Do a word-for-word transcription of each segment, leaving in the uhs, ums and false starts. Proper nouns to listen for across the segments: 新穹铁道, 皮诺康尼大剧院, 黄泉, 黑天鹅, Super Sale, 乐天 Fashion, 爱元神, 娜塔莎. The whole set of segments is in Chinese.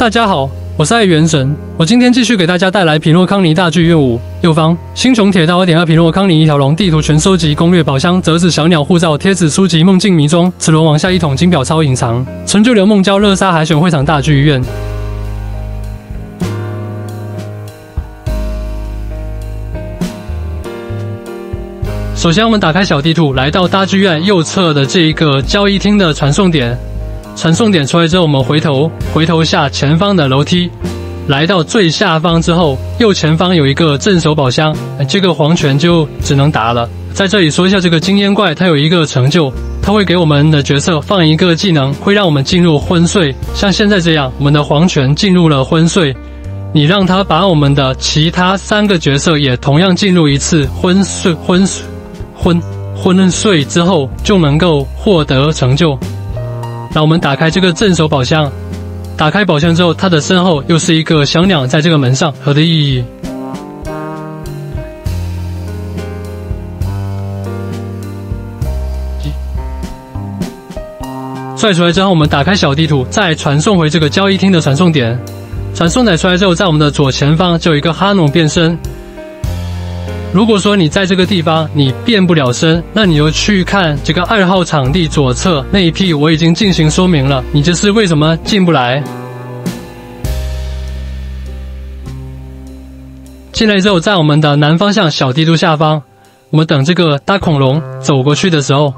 大家好，我是爱元神，我今天继续给大家带来《皮诺康尼大剧院五》。右方，新穹铁道 二点二 皮诺康尼一条龙地图全收集攻略宝箱折纸小鸟护照贴纸书籍梦境迷踪齿轮往下一桶金表超隐藏成就流梦郊热沙海选会场大剧院。 首先，我们打开小地图，来到大剧院右侧的这一个交易厅的传送点。传送点出来之后，我们回头回头下前方的楼梯，来到最下方之后，右前方有一个镇守宝箱，这个黄泉就只能打了。在这里说一下，这个经验怪它有一个成就，它会给我们的角色放一个技能，会让我们进入昏睡。像现在这样，我们的黄泉进入了昏睡。 你让他把我们的其他三个角色也同样进入一次昏睡、昏睡、昏昏睡之后，就能够获得成就。那我们打开这个镇守宝箱，打开宝箱之后，它的身后又是一个小鸟在这个门上，它的意义。拽出来之后，我们打开小地图，再传送回这个交易厅的传送点。 传送带出来之后，在我们的左前方就有一个哈农变身。如果说你在这个地方你变不了身，那你就去看这个二号场地左侧那一批，我已经进行说明了，你这是为什么进不来。进来之后，在我们的南方向小地图下方，我们等这个大恐龙走过去的时候，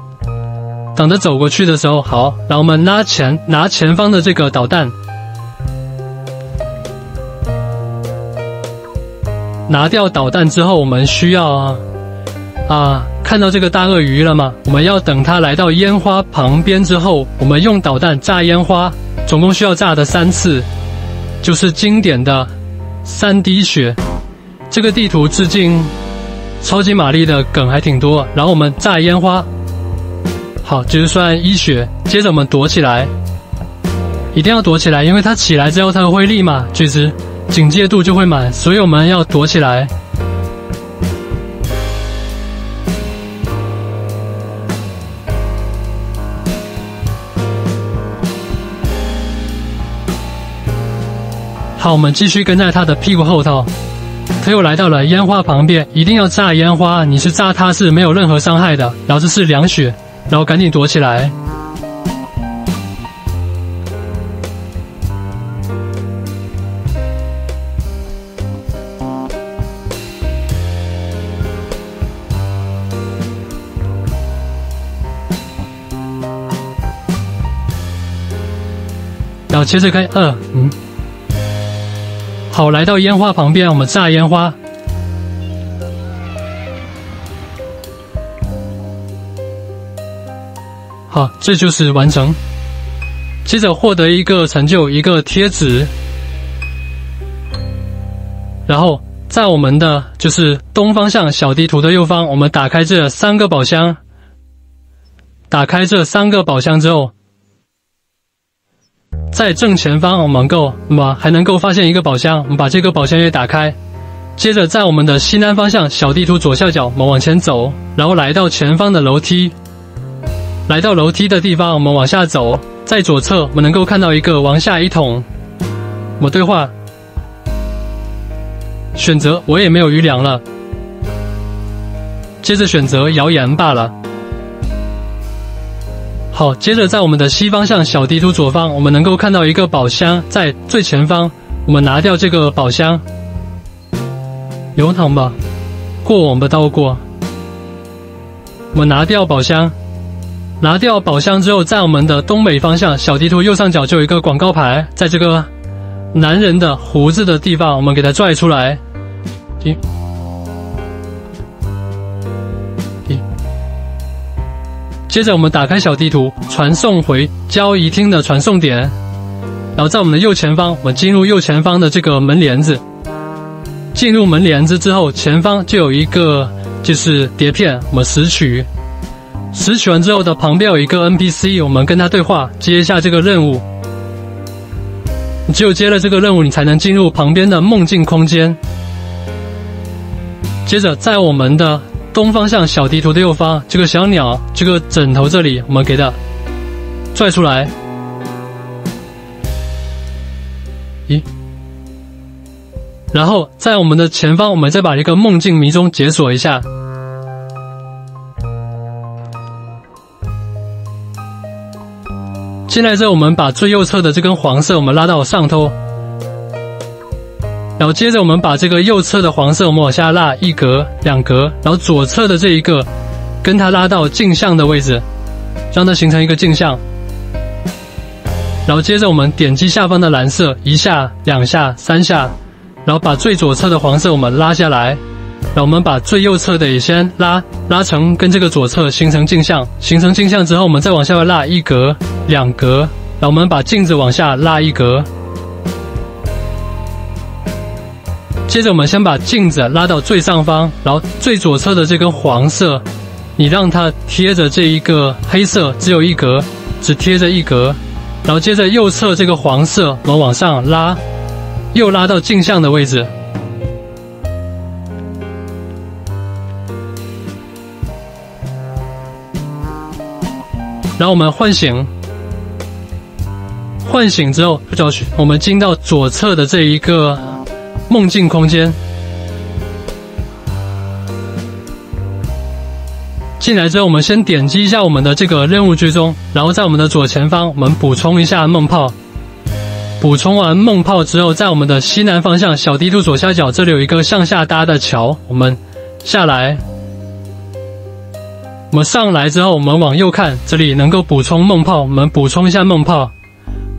等着走过去的时候，好，然后我们拿前拿前方的这个导弹。 拿掉导弹之后，我们需要啊啊看到这个大鳄鱼了吗？我们要等它来到烟花旁边之后，我们用导弹炸烟花，总共需要炸的三次，就是经典的三滴血。这个地图致敬超级玛丽的梗还挺多。然后我们炸烟花，好，就是算一血。接着我们躲起来，一定要躲起来，因为它起来之后，它会立马拒之。 警戒度就会满，所以我们要躲起来。好，我们继续跟在他的屁股后头。他又来到了烟花旁边，一定要炸烟花。你是炸他是没有任何伤害的，然后这是两血，然后赶紧躲起来。 然后接着开二、呃、嗯，好，来到烟花旁边，我们炸烟花。好，这就是完成。接着获得一个成就，一个贴纸。然后在我们的就是东方向小地图的右方，我们打开这三个宝箱。打开这三个宝箱之后。 在正前方，我们够，那么还能够发现一个宝箱。我们把这个宝箱也打开，接着在我们的西南方向小地图左下角，我们往前走，然后来到前方的楼梯。来到楼梯的地方，我们往下走，在左侧我们能够看到一个往下一桶。我对话，选择我也没有余粮了，接着选择谣言罢了。 好，接着在我们的西方向小地图左方，我们能够看到一个宝箱，在最前方，我们拿掉这个宝箱。流淌吧，过往吧，倒过。我们拿掉宝箱，拿掉宝箱之后，在我们的东北方向小地图右上角就有一个广告牌，在这个男人的胡子的地方，我们给他拽出来。停。 接着我们打开小地图，传送回交易厅的传送点，然后在我们的右前方，我们进入右前方的这个门帘子。进入门帘子之后，前方就有一个就是碟片，我们拾取。拾取完之后的旁边有一个 N P C， 我们跟他对话，接一下这个任务。你只有接了这个任务，你才能进入旁边的梦境空间。接着在我们的 东方向小地图的右方，这个小鸟，这个枕头这里，我们给它拽出来。一。然后在我们的前方，我们再把一个梦境迷踪解锁一下。现在这我们把最右侧的这根黄色，我们拉到上头，然后接着我们把这个右侧的黄色，我们往下拉一格、两格，然后左侧的这一个，跟它拉到镜像的位置，让它形成一个镜像。 然后接着我们点击下方的蓝色，一下、两下、三下，然后把最左侧的黄色我们拉下来，然后我们把最右侧的也先拉拉成跟这个左侧形成镜像，形成镜像之后，我们再往下拉一格、两格，然后我们把镜子往下拉一格。接着我们先把镜子拉到最上方，然后最左侧的这根黄色，你让它贴着这一个黑色，只有一格，只贴着一格。 然后接着右侧这个黄色，我们往上拉，又拉到镜像的位置。然后我们唤醒，唤醒之后不找寻，我们进到左侧的这一个梦境空间。进来之后，我们先点击一下我们的这个任务追踪，然后在我们的左前方，我们补充一下梦泡。补充完梦泡之后，在我们的西南方向小地图左下角这里有一个向下搭的桥，我们下来。我们上来之后，我们往右看，这里能够补充梦泡，我们补充一下梦泡。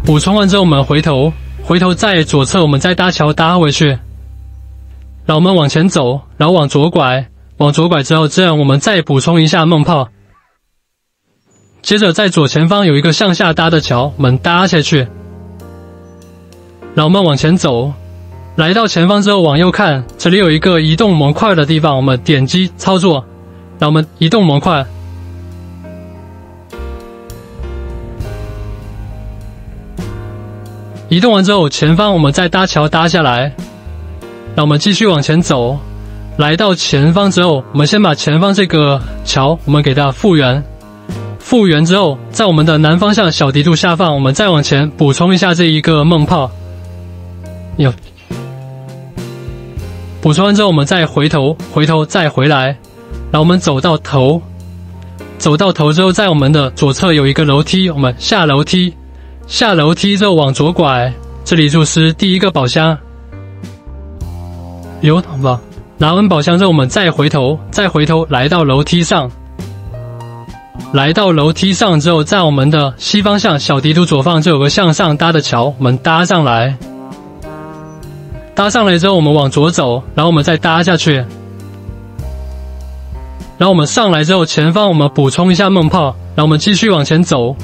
补充完之后，我们回头，回头在左侧，我们再搭桥搭回去。然后我们往前走，然后往左拐。 往左拐之后，这样我们再补充一下梦泡。接着在左前方有一个向下搭的桥，我们搭下去，然后我们往前走，来到前方之后往右看，这里有一个移动模块的地方，我们点击操作，然后我们移动模块。移动完之后，前方我们再搭桥搭下来，让我们继续往前走。 来到前方之后，我们先把前方这个桥，我们给它复原。复原之后，在我们的南方向小地图下方，我们再往前补充一下这一个梦泡。有。补充完之后，我们再回头，回头再回来，然后我们走到头，走到头之后，在我们的左侧有一个楼梯，我们下楼梯，下楼梯之后往左拐，这里就是第一个宝箱。有好吧？ 拿完宝箱之后，我们再回头，再回头来到楼梯上。来到楼梯上之后，在我们的西方向小地图左方就有个向上搭的桥，我们搭上来。搭上来之后，我们往左走，然后我们再搭下去。然后我们上来之后，前方我们补充一下梦泡，然后我们继续往前走，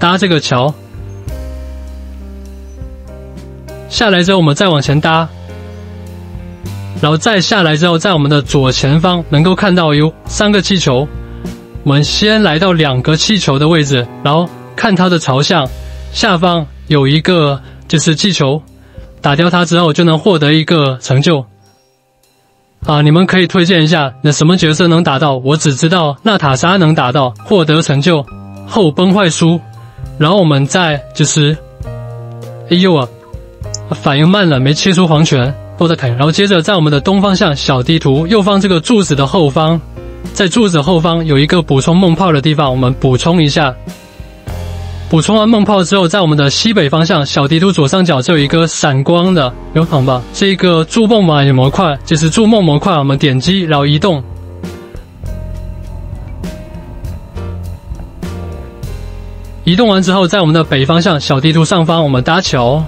搭这个桥。下来之后，我们再往前搭。 然后再下来之后，在我们的左前方能够看到有三个气球，我们先来到两个气球的位置，然后看它的朝向，下方有一个就是气球，打掉它之后就能获得一个成就。啊，你们可以推荐一下那什么角色能打到？我只知道娜塔莎能打到，获得成就后崩坏书。然后我们再就是，哎呦啊，反应慢了，没切出黄泉。 都在看，然后接着在我们的东方向小地图右方这个柱子的后方，在柱子后方有一个补充梦泡的地方，我们补充一下。补充完梦泡之后，在我们的西北方向小地图左上角这有一个闪光的，有看吧？这个筑梦模块就是筑梦模块，我们点击然后移动。移动完之后，在我们的北方向小地图上方，我们搭桥。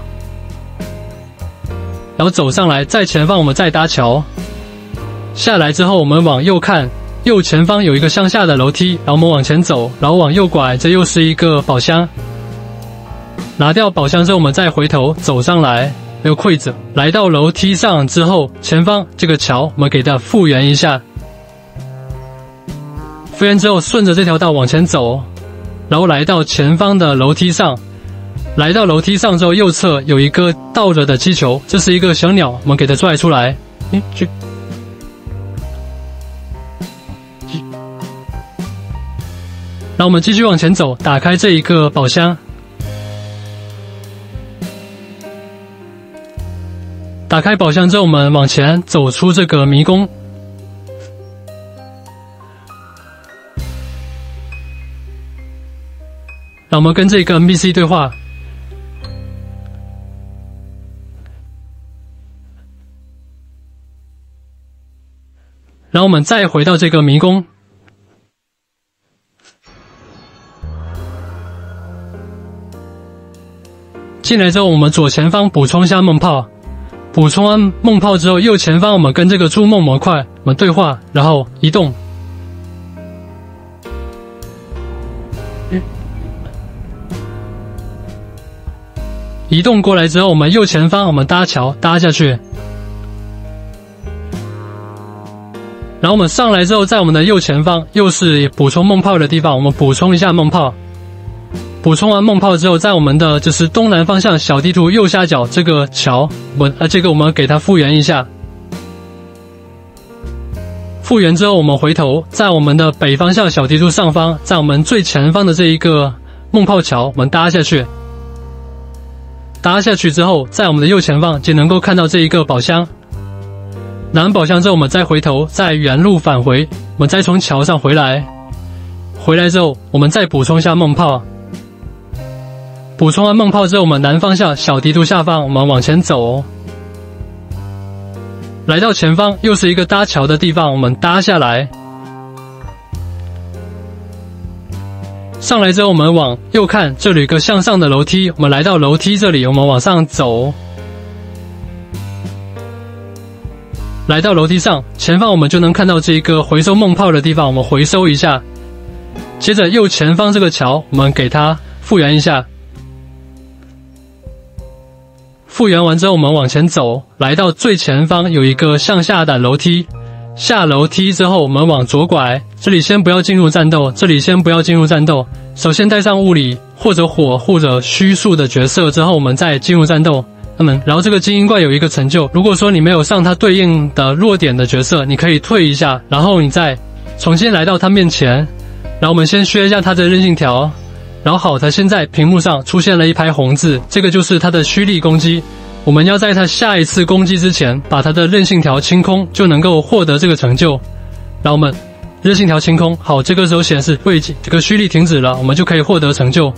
然后走上来，在前方我们再搭桥。下来之后，我们往右看，右前方有一个向下的楼梯，然后我们往前走，然后往右拐，这又是一个宝箱。拿掉宝箱之后，我们再回头走上来，没有柜子。来到楼梯上之后，前方这个桥，我们给它复原一下。复原之后，顺着这条道往前走，然后来到前方的楼梯上。 来到楼梯上之后，右侧有一个倒着的气球，这是一个小鸟，我们给它拽出来。诶，这，然后我们继续往前走，打开这一个宝箱。打开宝箱之后，我们往前走出这个迷宫。 那我们跟这个 N P C 对话。然后我们再回到这个迷宫。进来之后，我们左前方补充一下梦炮，补充完梦炮之后，右前方我们跟这个筑梦模块我们对话，然后移动。 移动过来之后，我们右前方我们搭桥搭下去，然后我们上来之后，在我们的右前方又是补充梦炮的地方，我们补充一下梦炮。补充完梦炮之后，在我们的就是东南方向小地图右下角这个桥，我啊这个我们给它复原一下。复原之后，我们回头在我们的北方向小地图上方，在我们最前方的这一个梦炮桥，我们搭下去。 搭下去之后，在我们的右前方就能够看到这一个宝箱。拿完宝箱之后，我们再回头，再原路返回，我们再从桥上回来。回来之后，我们再补充一下梦炮。补充完梦炮之后，我们南方向小地图下方，我们往前走。来到前方又是一个搭桥的地方，我们搭下来。上来之后，我们往右看，这里有个向上的楼梯。我们来到楼梯这里，我们往上走。来到楼梯上，前方我们就能看到这个回收梦炮的地方，我们回收一下。接着右前方这个桥，我们给它复原一下。复原完之后，我们往前走，来到最前方有一个向下的楼梯。 下楼梯之后，我们往左拐。这里先不要进入战斗，这里先不要进入战斗。首先带上物理或者火或者虚数的角色之后，我们再进入战斗。那么，然后这个精英怪有一个成就，如果说你没有上它对应的弱点的角色，你可以退一下，然后你再重新来到它面前。然后我们先削一下它的韧性条。然后好，它现在屏幕上出现了一排红字，这个就是它的蓄力攻击。 我们要在他下一次攻击之前，把他的韧性条清空，就能够获得这个成就。然后我们韧性条清空，好，这个时候显示未这个蓄力停止了，我们就可以获得成就。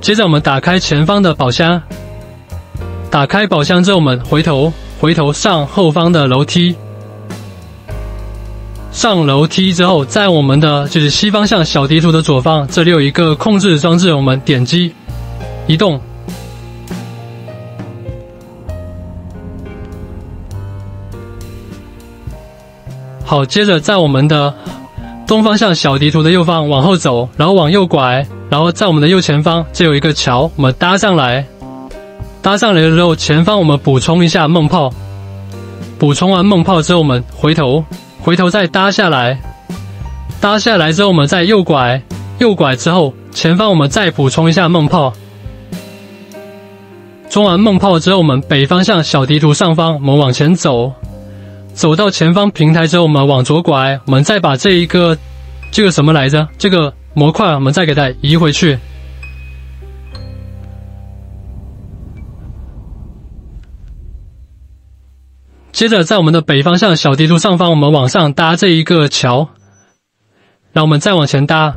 接着我们打开前方的宝箱，打开宝箱之后，我们回头回头上后方的楼梯，上楼梯之后，在我们的就是西方向小地图的左方，这里有一个控制装置，我们点击移动。 好，接着在我们的东方向小地图的右方往后走，然后往右拐，然后在我们的右前方这有一个桥，我们搭上来。搭上来之后，前方我们补充一下梦炮。补充完梦炮之后，我们回头，回头再搭下来。搭下来之后，我们再右拐，右拐之后，前方我们再补充一下梦炮。充完梦炮之后，我们北方向小地图上方，我们往前走。 走到前方平台之后，我们往左拐，我们再把这一个，这个什么来着？这个模块，我们再给它移回去。接着，在我们的北方向小地图上方，我们往上搭这一个桥，然后我们再往前搭。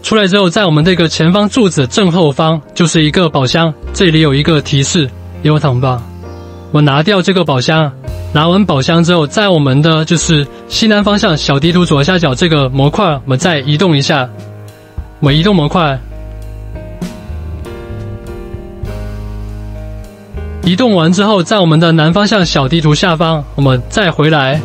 出来之后，在我们这个前方柱子正后方就是一个宝箱，这里有一个提示，有糖吧。 我拿掉这个宝箱，拿完宝箱之后，在我们的就是西南方向小地图左下角这个模块，我们再移动一下。我移动模块，移动完之后，在我们的南方向小地图下方，我们再回来。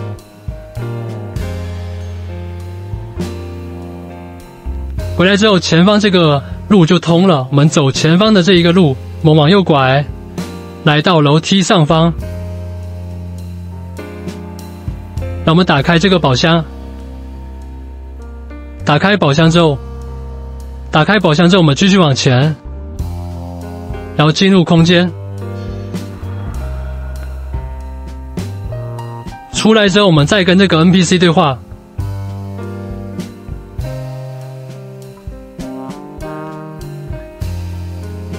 回来之后，前方这个路就通了，我们走前方的这一个路，我们往右拐。 来到楼梯上方，让我们打开这个宝箱。打开宝箱之后，打开宝箱之后，我们继续往前，然后进入空间。出来之后，我们再跟这个 N P C 对话。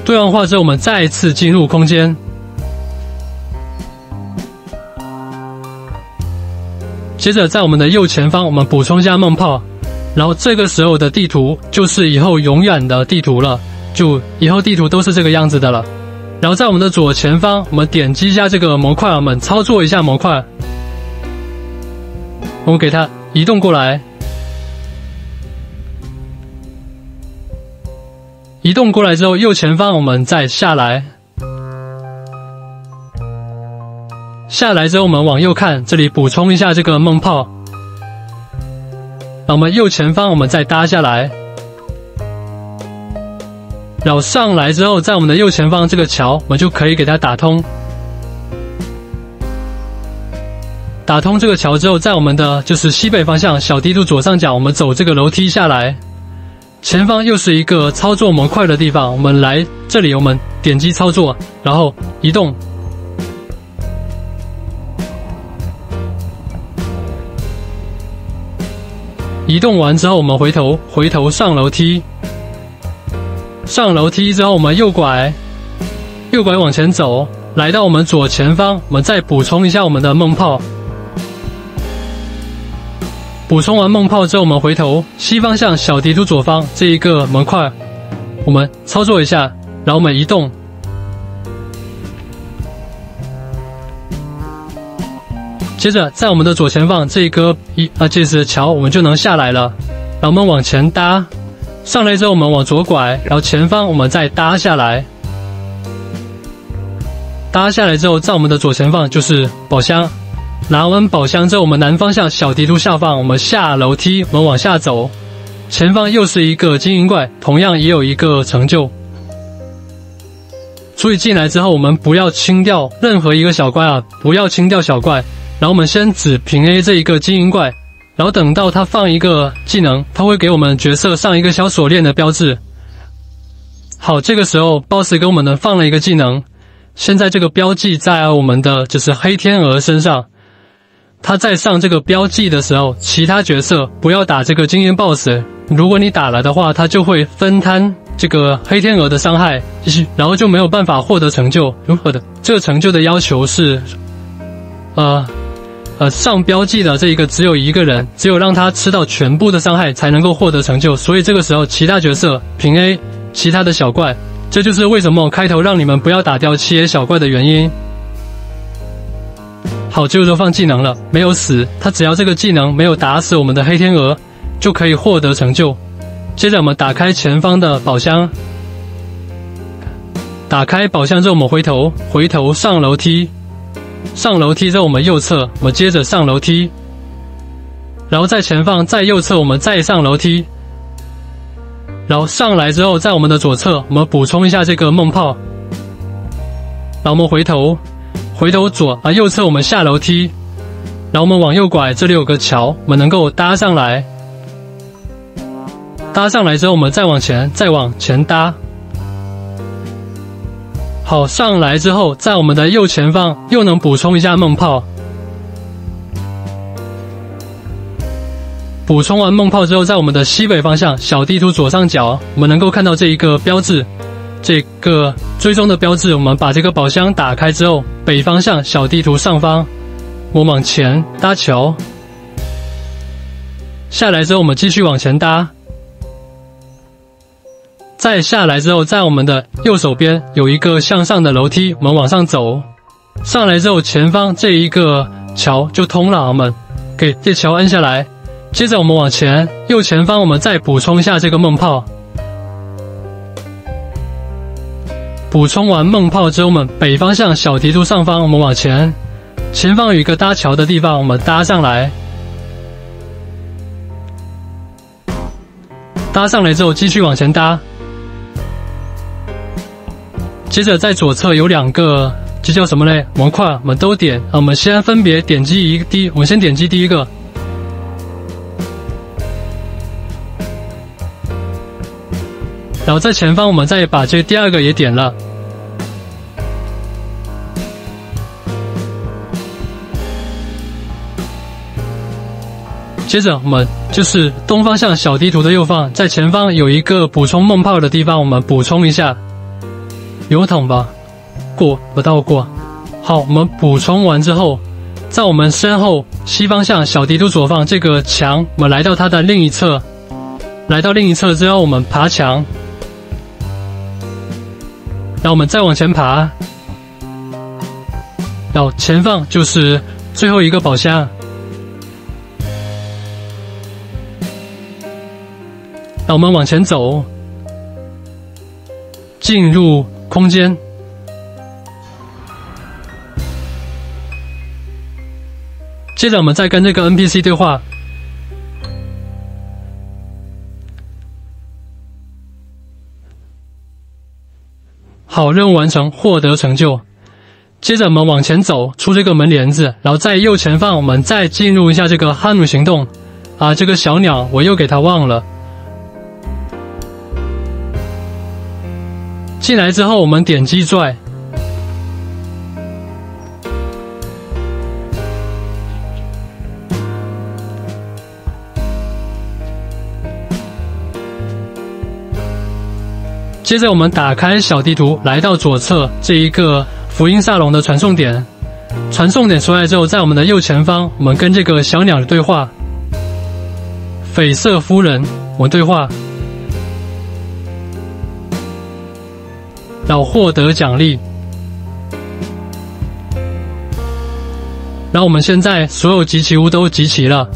对完话之后，我们再次进入空间。接着在我们的右前方，我们补充一下梦炮，然后这个时候的地图就是以后永远的地图了，就以后地图都是这个样子的了。然后在我们的左前方，我们点击一下这个模块，我们操作一下模块，我们给它移动过来，移动过来之后，右前方我们再下来。 下来之后，我们往右看，这里补充一下这个梦炮。那我们右前方，我们再搭下来。然后上来之后，在我们的右前方这个桥，我们就可以给它打通。打通这个桥之后，在我们的就是西北方向小梯度左上角，我们走这个楼梯下来。前方又是一个操作模块的地方，我们来这里，我们点击操作，然后移动。 移动完之后，我们回头，回头上楼梯。上楼梯之后，我们右拐，右拐往前走，来到我们左前方，我们再补充一下我们的梦炮。补充完梦炮之后，我们回头西方向小地图左方这一个模块，我们操作一下，然后我们移动。 接着，在我们的左前方这一个一啊，这是桥，我们就能下来了。然后我们往前搭，上来之后我们往左拐，然后前方我们再搭下来。搭下来之后，在我们的左前方就是宝箱。拿完宝箱之后，我们南方向小地图下方，我们下楼梯，我们往下走，前方又是一个金银怪，同样也有一个成就。 所以进来之后，我们不要清掉任何一个小怪啊，不要清掉小怪。然后我们先只平 A 这一个金银怪，然后等到它放一个技能，它会给我们角色上一个小锁链的标志。好，这个时候 boss 给我们呢放了一个技能，现在这个标记在我们的就是黑天鹅身上。它在上这个标记的时候，其他角色不要打这个经验 boss， 如果你打了的话，它就会分摊 这个黑天鹅的伤害，然后就没有办法获得成就。如何的？这个成就的要求是，呃，呃，上标记的这一个只有一个人，只有让他吃到全部的伤害才能够获得成就。所以这个时候，其他角色平 A 其他的小怪，这就是为什么开头让你们不要打掉七 A 小怪的原因。好，这个时候放技能了，没有死，他只要这个技能没有打死我们的黑天鹅，就可以获得成就。 接着我们打开前方的宝箱，打开宝箱之后，我们回头，回头上楼梯，上楼梯之后我们右侧，我们接着上楼梯，然后在前方再右侧，我们再上楼梯，然后上来之后，在我们的左侧，我们补充一下这个梦炮，然后我们回头，回头左啊右侧我们下楼梯，然后我们往右拐，这里有个桥，我们能够搭上来。 搭上来之后，我们再往前，再往前搭。好，上来之后，在我们的右前方又能补充一下梦炮。补充完梦炮之后，在我们的西北方向小地图左上角，我们能够看到这一个标志，这个追踪的标志。我们把这个宝箱打开之后，北方向小地图上方，我往前搭桥。下来之后，我们继续往前搭。 再下来之后，在我们的右手边有一个向上的楼梯，我们往上走。上来之后，前方这一个桥就通了，我们给这桥按下来。接着我们往前，右前方我们再补充一下这个梦炮。补充完梦炮之后，我们北方向小梯度上方，我们往前，前方有一个搭桥的地方，我们搭上来。 搭上来之后，继续往前搭。接着在左侧有两个，这叫什么嘞？模块，我们都点啊。我们先分别点击一个第，我们先点击第一个。然后在前方，我们再把这第二个也点了。接着我们。 就是东方向小地图的右方，在前方有一个补充梦炮的地方，我们补充一下。油桶吧，过不到过。好，我们补充完之后，在我们身后西方向小敌都左方这个墙，我们来到它的另一侧。来到另一侧之后，我们爬墙。那我们再往前爬，然后前方就是最后一个宝箱。那我们往前走，进入空间。 接着我们再跟这个 N P C 对话。好，任务完成，获得成就。接着我们往前走出这个门帘子，然后在右前方我们再进入一下这个哈努行动。啊，这个小鸟我又给它忘了。进来之后我们点击拽。 接着我们打开小地图，来到左侧这一个福音萨隆的传送点。传送点出来之后，在我们的右前方，我们跟这个小鸟的对话。绯色夫人，我们对话，然后获得奖励。然后我们现在所有集齐物都集齐了，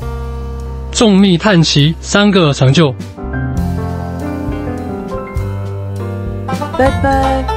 众密探奇三个成就。 拜拜。